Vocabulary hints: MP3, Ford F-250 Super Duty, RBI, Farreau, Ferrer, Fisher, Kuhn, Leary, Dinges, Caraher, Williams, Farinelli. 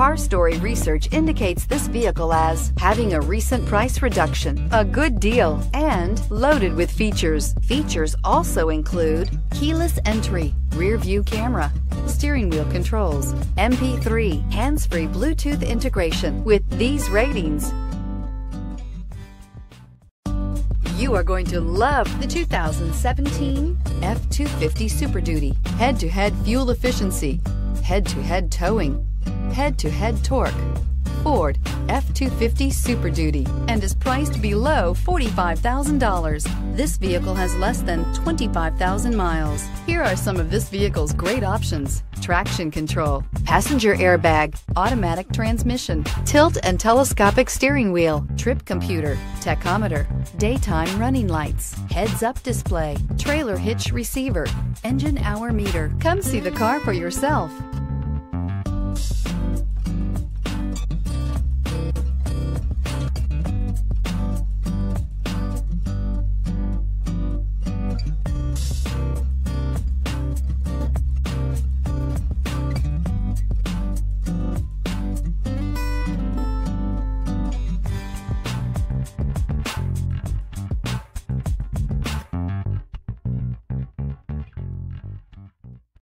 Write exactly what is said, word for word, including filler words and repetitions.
Car Story research indicates this vehicle as having a recent price reduction, a good deal, and loaded with features. Features also include keyless entry, rear view camera, steering wheel controls, M P three, hands-free Bluetooth integration. With these ratings, you are going to love the two thousand seventeen F two fifty Super Duty. Head-to-head fuel efficiency, head-to-head towing, head-to-head torque. Ford F two fifty Super Duty, and is priced below forty-five thousand dollars. This vehicle has less than twenty-five thousand miles. Here are some of this vehicle's great options: traction control, passenger airbag, automatic transmission, tilt and telescopic steering wheel, trip computer, tachometer, daytime running lights, heads-up display, trailer hitch receiver, engine hour meter. Come see the car for yourself.